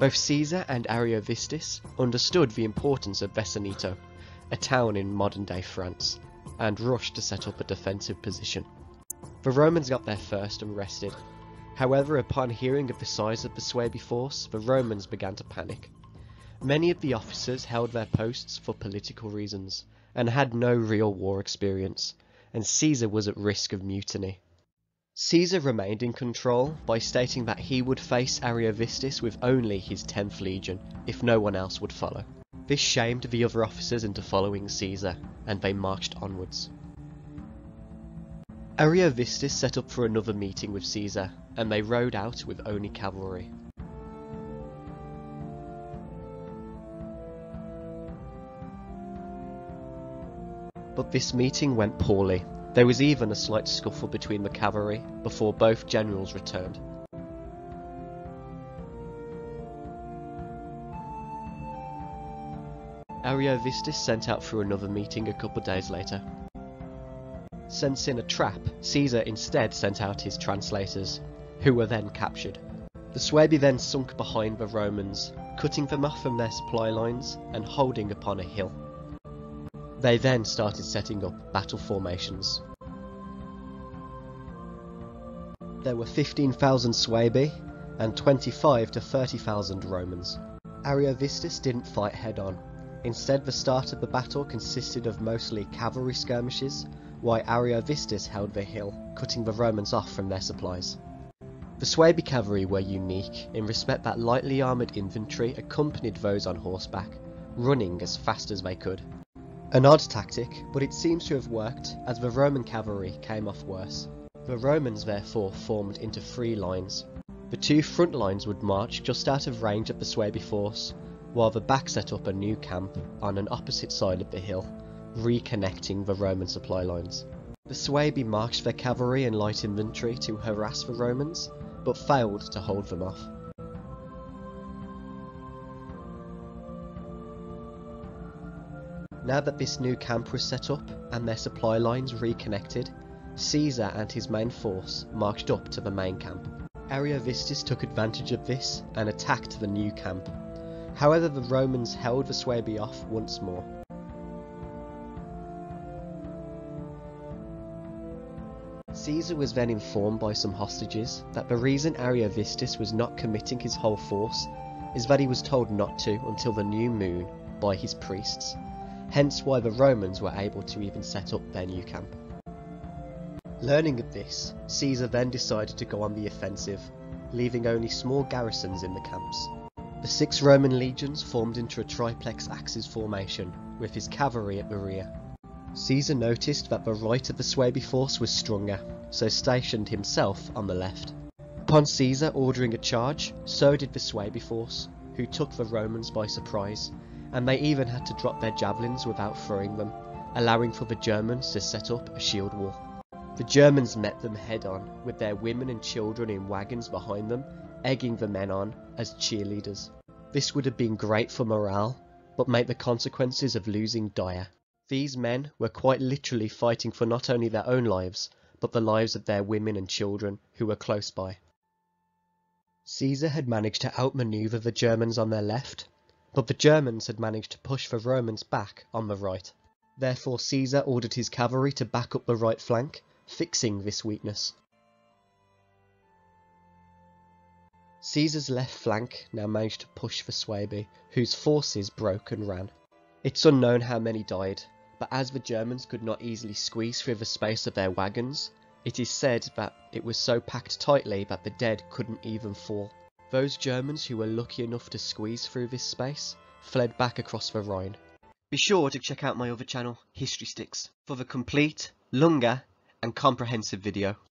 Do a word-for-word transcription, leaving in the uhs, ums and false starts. Both Caesar and Ariovistus understood the importance of Vesontio, a town in modern-day France, and rushed to set up a defensive position. The Romans got there first and rested. However, upon hearing of the size of the Suebi force, the Romans began to panic. Many of the officers held their posts for political reasons, and had no real war experience, and Caesar was at risk of mutiny. Caesar remained in control by stating that he would face Ariovistus with only his tenth legion, if no one else would follow. This shamed the other officers into following Caesar, and they marched onwards. Ariovistus set up for another meeting with Caesar, and they rode out with only cavalry. But this meeting went poorly. There was even a slight scuffle between the cavalry before both generals returned. Ariovistus sent out for another meeting a couple of days later. Sensing a trap, Caesar instead sent out his translators, who were then captured. The Suebi then sunk behind the Romans, cutting them off from their supply lines and holding upon a hill. They then started setting up battle formations. There were fifteen thousand Suebi and twenty-five to thirty thousand Romans. Ariovistus didn't fight head-on. Instead, the start of the battle consisted of mostly cavalry skirmishes, while Ariovistus held the hill, cutting the Romans off from their supplies. The Suebi cavalry were unique in respect that lightly armoured infantry accompanied those on horseback, running as fast as they could. An odd tactic, but it seems to have worked, as the Roman cavalry came off worse. The Romans therefore formed into three lines. The two front lines would march just out of range of the Suebi force, while the back set up a new camp on an opposite side of the hill, reconnecting the Roman supply lines. The Suebi marched their cavalry and light infantry to harass the Romans, but failed to hold them off. Now that this new camp was set up and their supply lines reconnected, Caesar and his main force marched up to the main camp. Ariovistus took advantage of this and attacked the new camp. However, the Romans held the Suebi off once more. Caesar was then informed by some hostages that the reason Ariovistus was not committing his whole force is that he was told not to until the new moon by his priests. Hence why the Romans were able to even set up their new camp. Learning of this, Caesar then decided to go on the offensive, leaving only small garrisons in the camps. The six Roman legions formed into a triplex acies formation, with his cavalry at the rear. Caesar noticed that the right of the Suebi force was stronger, so stationed himself on the left. Upon Caesar ordering a charge, so did the Suebi force, who took the Romans by surprise, and they even had to drop their javelins without throwing them, allowing for the Germans to set up a shield wall. The Germans met them head-on, with their women and children in wagons behind them, egging the men on as cheerleaders. This would have been great for morale, but made the consequences of losing dire. These men were quite literally fighting for not only their own lives, but the lives of their women and children who were close by. Caesar had managed to outmaneuver the Germans on their left, but the Germans had managed to push the Romans back on the right. Therefore Caesar ordered his cavalry to back up the right flank, fixing this weakness. Caesar's left flank now managed to push the Suebi, whose forces broke and ran. It's unknown how many died, but as the Germans could not easily squeeze through the space of their wagons, it is said that it was so packed tightly that the dead couldn't even fall. Those Germans who were lucky enough to squeeze through this space fled back across the Rhine. Be sure to check out my other channel, History Sticks, for the complete, longer and comprehensive video.